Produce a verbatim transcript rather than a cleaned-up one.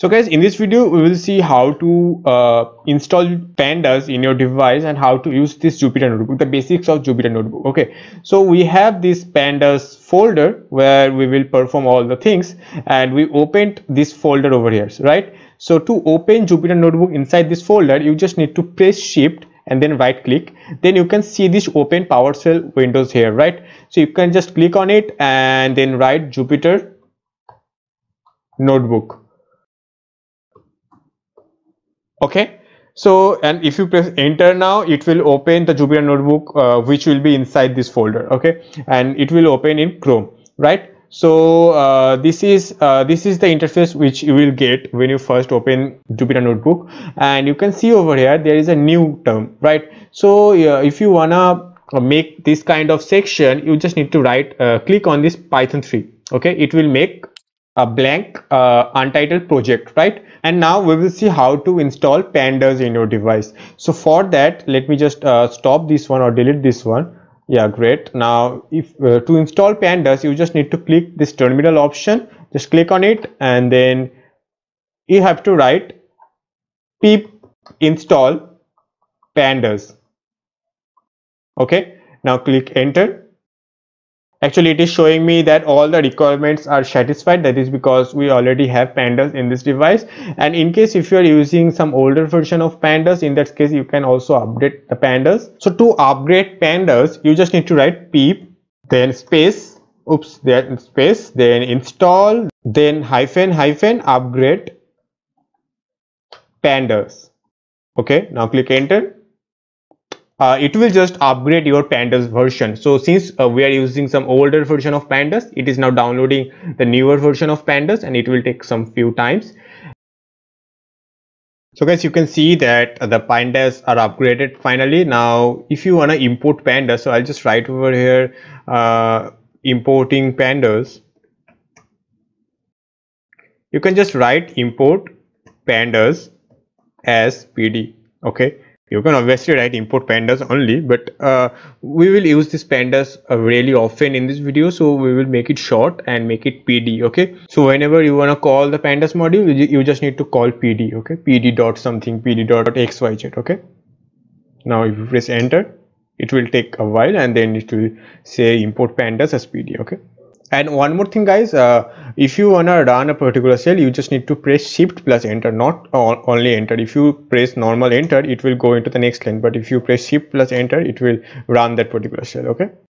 So guys, in this video we will see how to uh, install pandas in your device and how to use this Jupyter notebook, the basics of Jupyter notebook. Okay, so we have this pandas folder where we will perform all the things, and we opened this folder over here, right? So to open Jupyter notebook inside this folder, you just need to press shift and then right click. Then you can see this open PowerShell windows here, right? So you can just click on it and then write Jupyter notebook. Okay, so and if you press enter now, it will open the Jupyter notebook uh, which will be inside this folder. Okay, and it will open in Chrome, right? So uh, this is uh, this is the interface which you will get when you first open Jupyter notebook, and you can see over here there is a new term, right? So uh, if you wanna make this kind of section, you just need to right uh, click on this Python three. Okay, it will make a blank uh, untitled project, right? And now we will see how to install pandas in your device. So for that, let me just uh, stop this one or delete this one. Yeah, great. Now if uh, to install pandas, you just need to click this terminal option, just click on it, and then you have to write pip install pandas. Okay, now click enter. Actually, it is showing me that all the requirements are satisfied. That is because we already have pandas in this device, and in case if you are using some older version of pandas, in that case you can also update the pandas. So to upgrade pandas, you just need to write pip, then space, oops, then space, then install, then hyphen hyphen upgrade pandas. Okay, now click enter. Uh, it will just upgrade your pandas version. So since uh, we are using some older version of pandas, it is now downloading the newer version of pandas, and it will take some few times. So guys, you can see that the pandas are upgraded finally. Now if you want to import pandas, so I'll just write over here uh, importing pandas. You can just write import pandas as P D. Okay, you can obviously write import pandas only, but uh, we will use this pandas uh, really often in this video, so we will make it short and make it P D. Okay, so whenever you want to call the pandas module, you, you just need to call P D. Okay, P D dot something, P D dot X Y Z. Okay, now if you press enter, it will take a while, and then it will say import pandas as P D. Okay, and one more thing guys, uh, if you want to run a particular cell, you just need to press shift plus enter, not only enter. If you press normal enter, it will go into the next line, but if you press shift plus enter, it will run that particular cell. Okay.